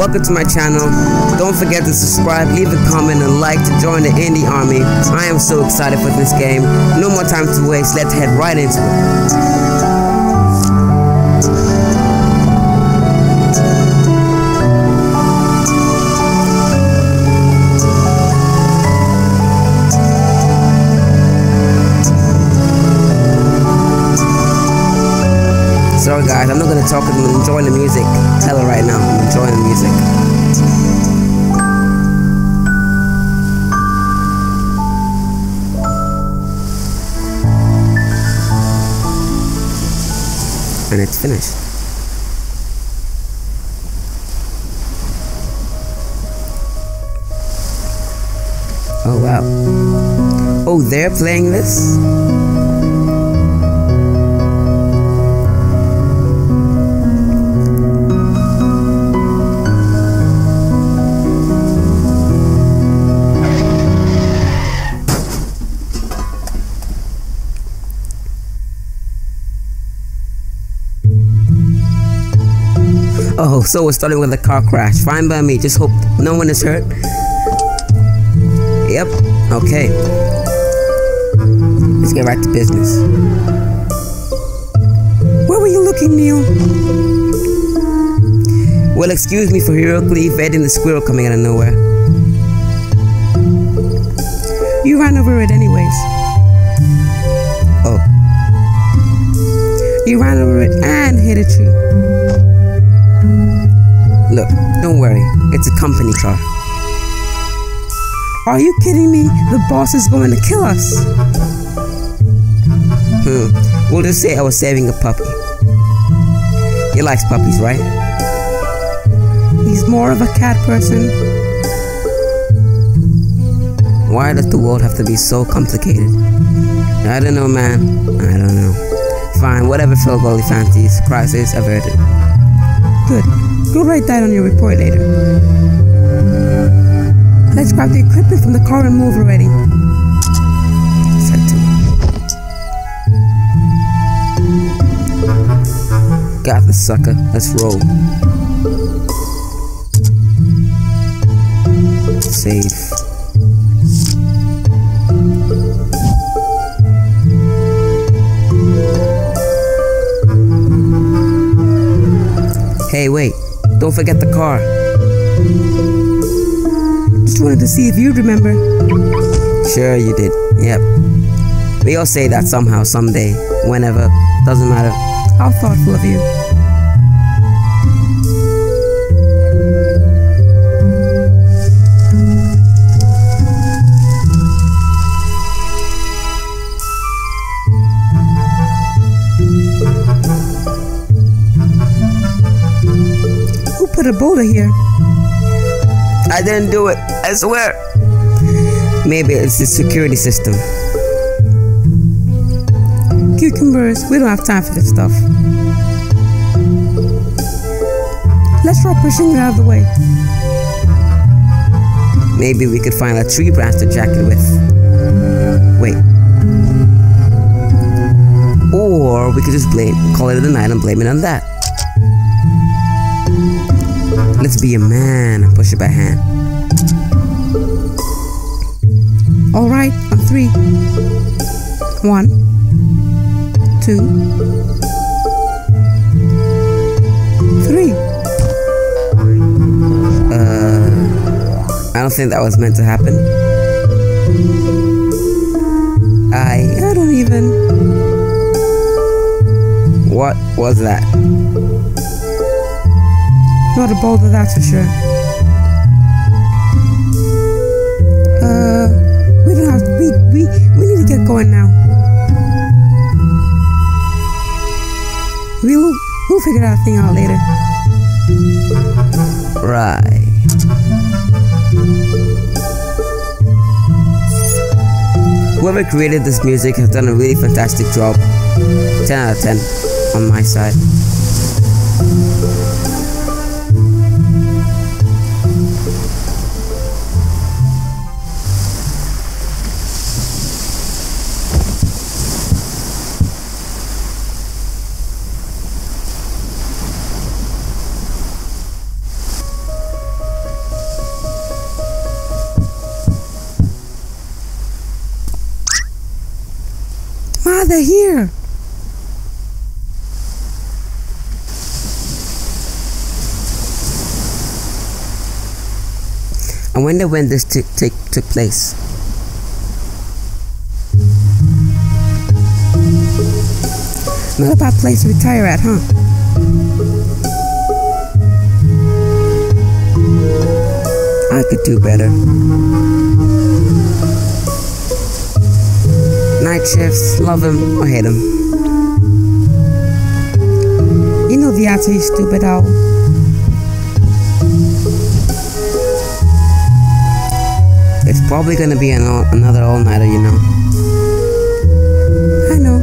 Welcome to my channel. Don't forget to subscribe, leave a comment and like to join the indie army. I am so excited for this game. No more time to waste, let's head right into it. Sorry guys, I'm not going to talk, I'm enjoying the music. Tell her right now, I'm enjoying the music. And it's finished. Oh wow. Oh, they're playing this? Oh, so we're starting with a car crash. Fine by me, just hope no one is hurt. Yep, okay. Let's get right to business. Where were you looking, Neil? Well, excuse me for heroically evading the squirrel coming out of nowhere. You ran over it anyways. Oh. You ran over it and hit a tree. Look, don't worry, it's a company car. Are you kidding me? The boss is going to kill us. We'll just say I was saving a puppy. He likes puppies, right? He's more of a cat person. Why does the world have to be so complicated? I don't know, man. I don't know. Fine, whatever Phil Golly fancies, crisis averted. Good. Go write that on your report later. Let's grab the equipment from the car and move already. Set to. Got the sucker. Let's roll. Save. Hey, wait. Don't forget the car. Just wanted to see if you'd remember. Sure you did. Yep. We all say that somehow, someday, whenever. Doesn't matter. How thoughtful of you. A boulder here. I didn't do it, I swear. Maybe it's the security system. Cucumbers, we don't have time for this stuff. Let's try pushing it out of the way. Maybe we could find a tree branch to jack it with. Wait. Or we could just call it a night and blame it on that. Let's be a man and push it by hand. Alright, on 3. 1, 2, 3. I don't think that was meant to happen. I don't even... What was that? Not a boulder, that's for sure. We don't have to, we need to get going now. We'll figure that thing out later. Right. Whoever created this music has done a really fantastic job. 10 out of 10 on my side. they're here. I wonder when this took place. Not a bad place to retire at, huh? I could do better. Night shifts, love them or hate them. You know the answer, you stupid owl. It's probably gonna be another all-nighter, you know. I know.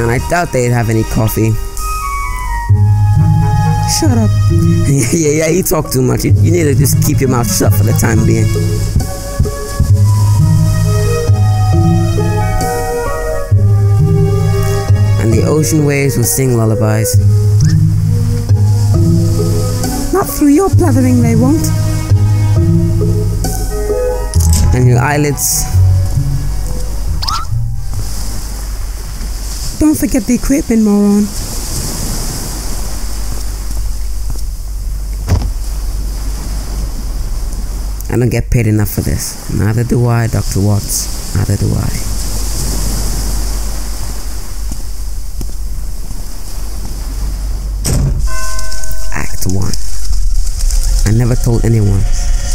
And I doubt they'd have any coffee. Shut up. Yeah, you talk too much. You need to just keep your mouth shut for the time being. And the ocean waves will sing lullabies. Through your blathering they won't. And your eyelids. Don't forget the equipment, moron. I don't get paid enough for this. Neither do I, Dr. Watts. Neither do I. I never told anyone,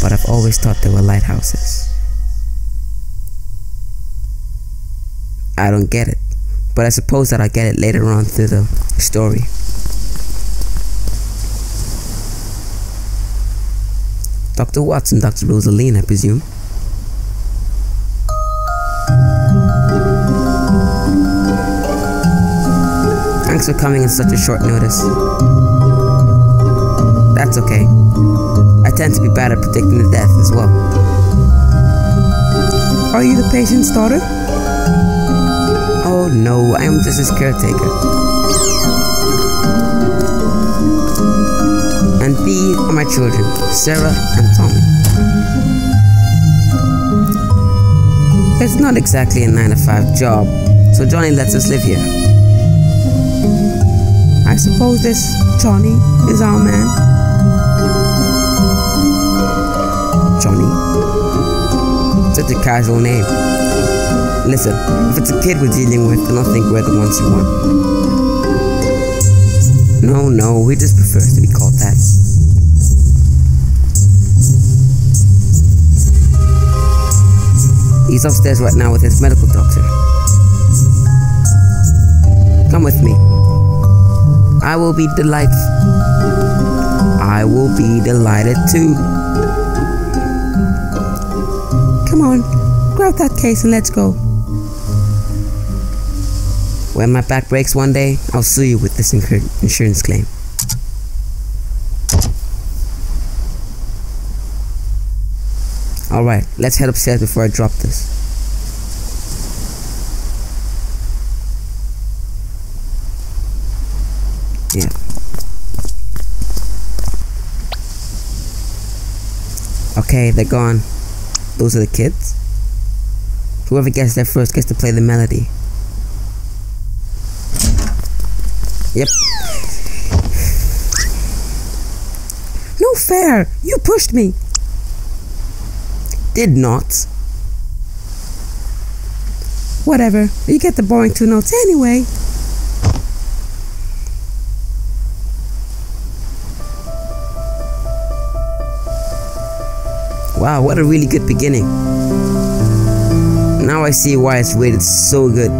but I've always thought they were lighthouses. I don't get it, but I suppose that I'll get it later on through the story. Dr. Watts and Dr. Rosaline, I presume. Thanks for coming on such a short notice. That's okay. I tend to be bad at predicting the death as well. Are you the patient's daughter? Oh no, I am just his caretaker. And these are my children, Sarah and Tommy. It's not exactly a 9-to-5 job, so Johnny lets us live here. I suppose this Johnny is our man. Such a casual name. Listen, if it's a kid we're dealing with, I don't think we're the ones who want. No, he just prefers to be called that. He's upstairs right now with his medical doctor. Come with me. I will be delighted. I will be delighted too. Come on, grab that case and let's go. When my back breaks one day, I'll sue you with this insurance claim. Alright, let's head upstairs before I drop this. Yeah. Okay, they're gone. Those are the kids. Whoever gets there first gets to play the melody. Yep. No fair! You pushed me! Did not. Whatever. You get the boring 2 notes anyway. Wow, what a really good beginning. Now I see why it's rated so good.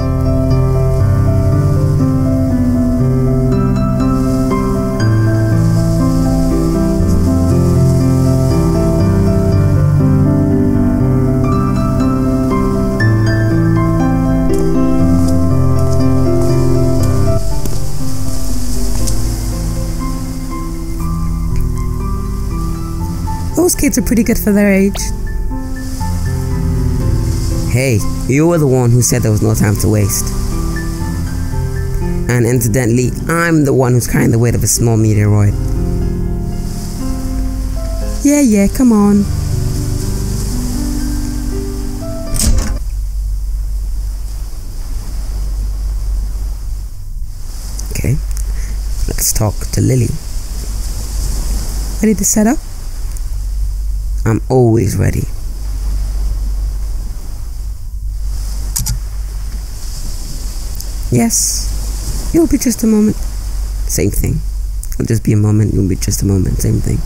Kids are pretty good for their age. Hey, you were the one who said there was no time to waste. And incidentally, I'm the one who's carrying the weight of a small meteoroid. Yeah, come on. Okay, let's talk to Lily. Ready to set up? I'm always ready. Yes, you'll be just a moment. Same thing. It'll just be a moment, you'll be just a moment. Same thing.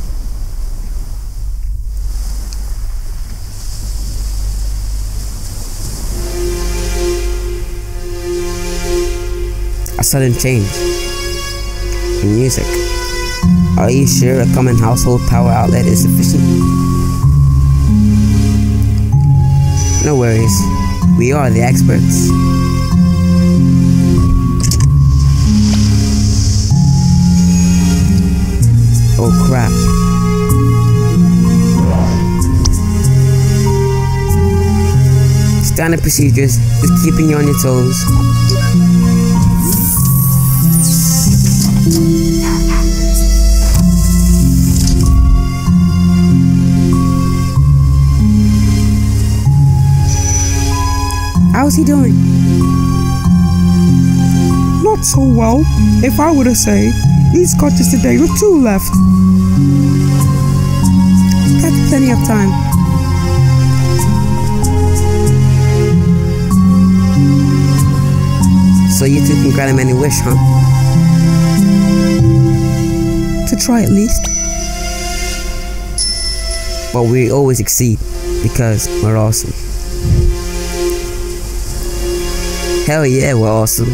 A sudden change in music. Are you sure a common household power outlet is sufficient? No worries. We are the experts. Oh crap. Standard procedures is keeping you on your toes. How's he doing? Not so well, if I were to say. He's got just a day or two left. That's plenty of time. So you two can grant him any wish, huh? To try at least. But we always exceed, because we're awesome. Hell yeah, we're awesome.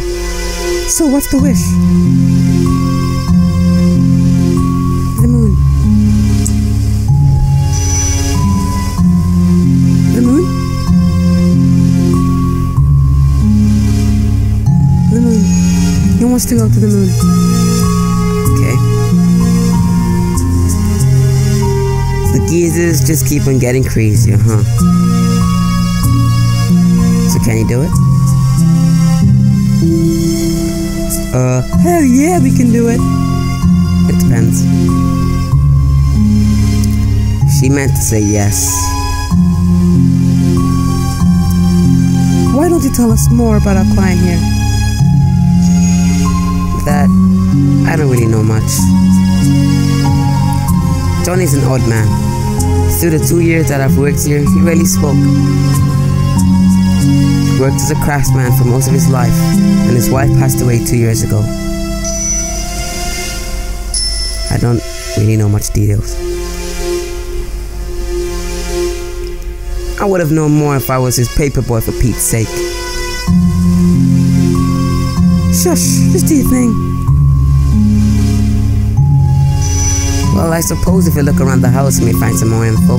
So what's the wish? To go to the moon. Okay. The geezers just keep on getting crazier, huh? So can you do it? Hell yeah, we can do it. It depends. She meant to say yes. Why don't you tell us more about our client here? That I don't really know much. Johnny's an odd man. Through the 2 years that I've worked here, he rarely spoke. He worked as a craftsman for most of his life, and his wife passed away 2 years ago. I don't really know much details. I would have known more if I was his paper boy, for Pete's sake. Shush, just do your thing. Well, I suppose if you look around the house, you may find some more info.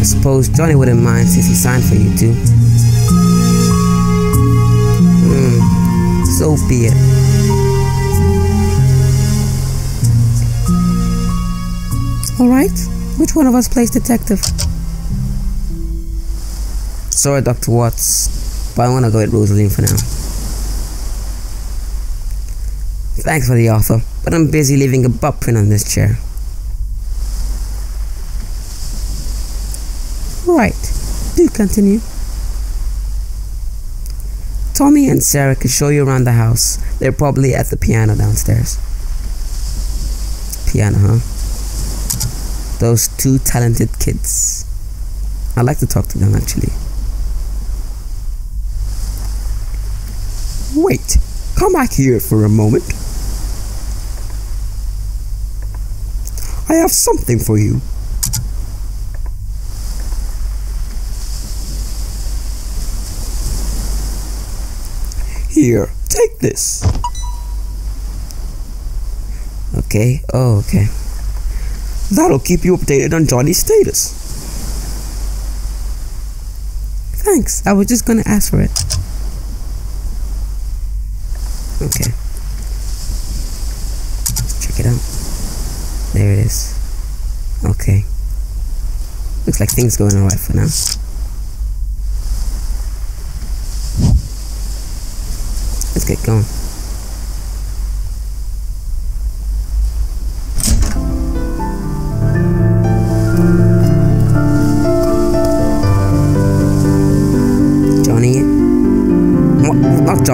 I suppose Johnny wouldn't mind since he signed for you too. So be it. Alright, which one of us plays detective? Sorry, Dr. Watts. But I want to go with Rosaline for now. Thanks for the offer, but I'm busy leaving a butt print on this chair. Right, do continue. Tommy and Sarah can show you around the house. They're probably at the piano downstairs. Piano, huh? Those two talented kids. I'd like to talk to them, actually. Wait, come back here for a moment. I have something for you. Here, take this. Okay, oh, okay. That'll keep you updated on Johnny's status. Thanks, I was just gonna ask for it. Okay, let's check it out. There it is. Okay, looks like things going alright for now. Let's get going.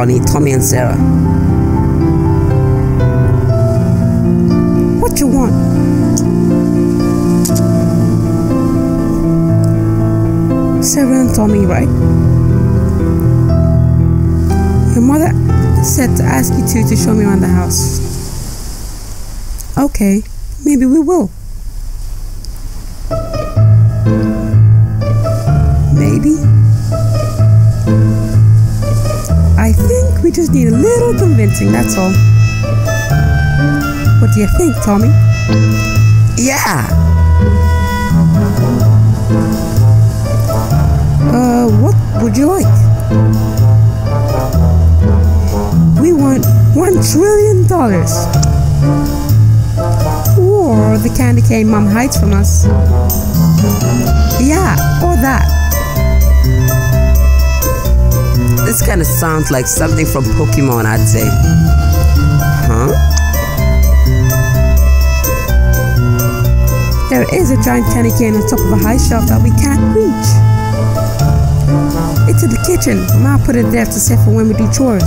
Bonnie, Tommy, and Sarah. What you want? Sarah and Tommy, right? Your mother said to ask you two to show me around the house. Okay, maybe we will. Maybe. I think we just need a little convincing, that's all. What do you think, Tommy? Yeah! What would you like? We want $1 trillion. Or the candy cane Mom hides from us. Yeah, or that. This kind of sounds like something from Pokemon, I'd say. Huh? There is a giant candy cane on top of a high shelf that we can't reach. It's in the kitchen. Mom put it there to save for when we do chores.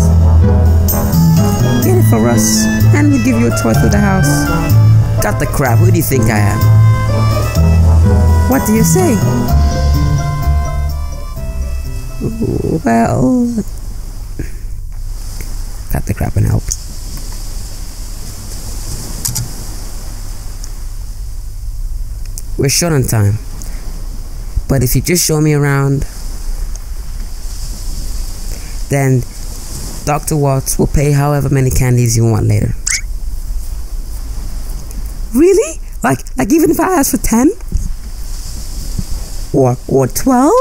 Get it for us, and we'll give you a tour through the house. Got the crap. Who do you think I am? What do you say? Well, got the crap and help. We're short on time, but if you just show me around, then Dr. Watts will pay however many candies you want later. Really? Like even if I ask for 10? Or 12?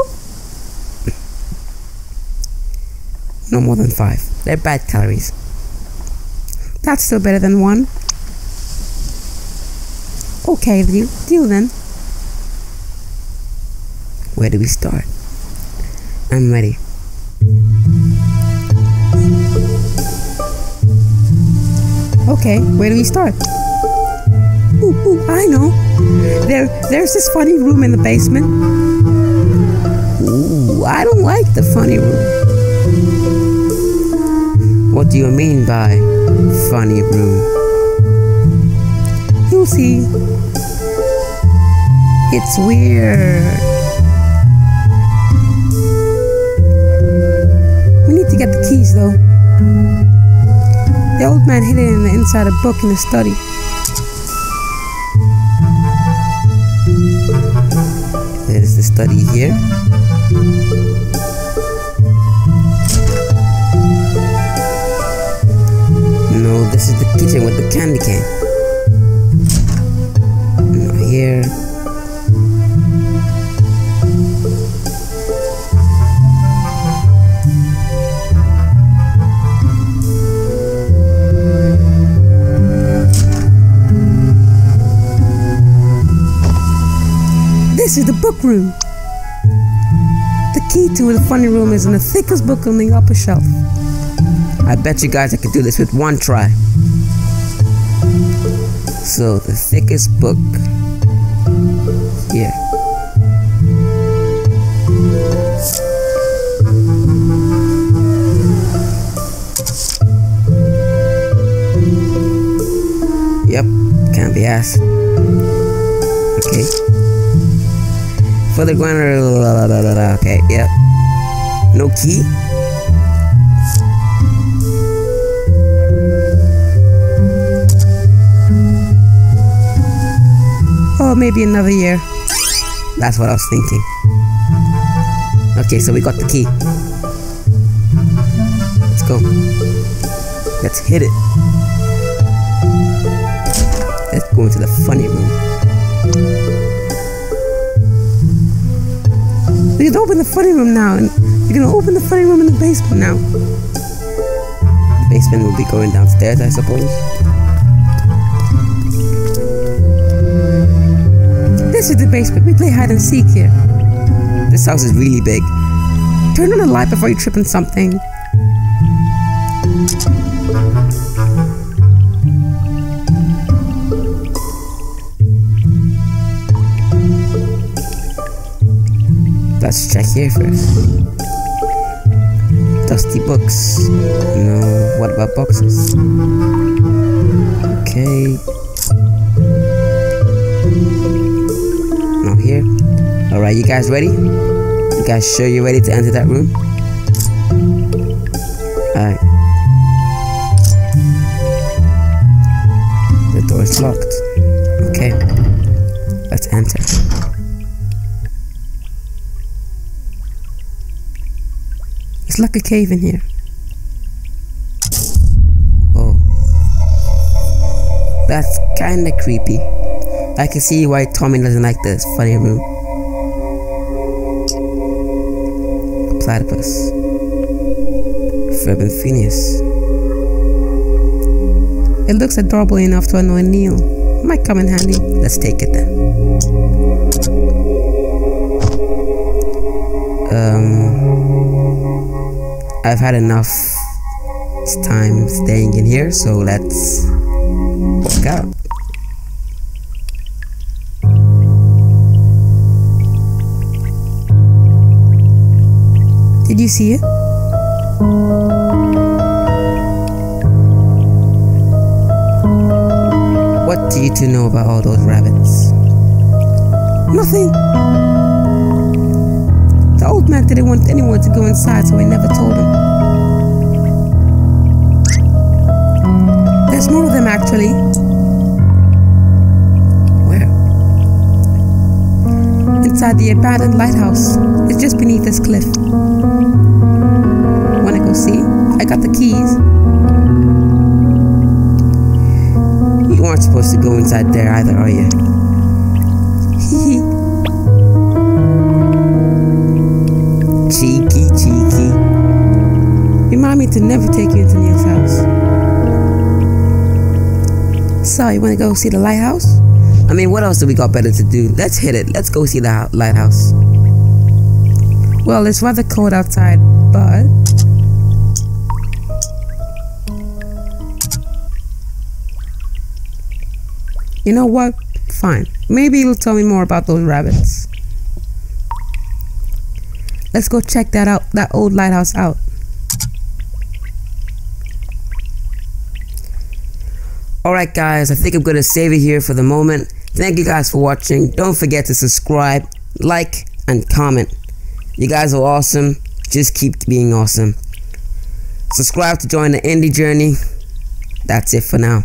No more than 5. They're bad calories. That's still better than 1. Okay, deal then. Where do we start? I'm ready. Okay, where do we start? Ooh, I know. There's this funny room in the basement. Ooh, I don't like the funny room. What do you mean by funny room? You'll see. It's weird. We need to get the keys though. The old man hid it in the inside a book in the study. There's the study here. This is the kitchen with the candy cane. Not here. This is the book room. The key to the funny room is in the thickest book on the upper shelf. I bet you guys I could do this with one try. So the thickest book here. Yep, can't be asked. Okay. Further going. Okay, yep. No key. Or maybe another year. That's what I was thinking. Okay, so we got the key. Let's go. Let's hit it. Let's go into the funny room. We can open the funny room now, and we're gonna open the funny room in the basement now. The basement will be going downstairs, I suppose. This is the basement. We play hide and seek here. This house is really big. Turn on the light before you trip on something. Let's check here first. Dusty books. No, what about boxes? Okay. Not here. Alright, you guys ready? You guys sure you're ready to enter that room? Alright. The door is locked. Okay. Let's enter. It's like a cave in here. Oh. That's kinda creepy. I can see why Tommy doesn't like this funny room. Platypus. Ferb and Phineas. It looks adorable enough to annoy Neil. It might come in handy. Let's take it then. I've had enough time staying in here, so let's walk out. Did you see it? What do you two know about all those rabbits? Nothing. The old man didn't want anyone to go inside, so I never told him. There's more of them actually. Where? Inside the abandoned lighthouse. It's just beneath this cliff. Wanna go see? I got the keys. You aren't supposed to go inside there either, are you? Cheeky, cheeky. Remind me to never take you into Neil's house. So, you wanna go see the lighthouse? I mean, what else do we got better to do? Let's hit it. Let's go see the lighthouse. Well, it's rather cold outside, but... You know what? Fine. Maybe you'll tell me more about those rabbits. Let's go check that out, that old lighthouse out. Alright guys, I think I'm gonna save it here for the moment. Thank you guys for watching. Don't forget to subscribe, like, and comment. You guys are awesome. Just keep being awesome. Subscribe to join the indie journey. That's it for now.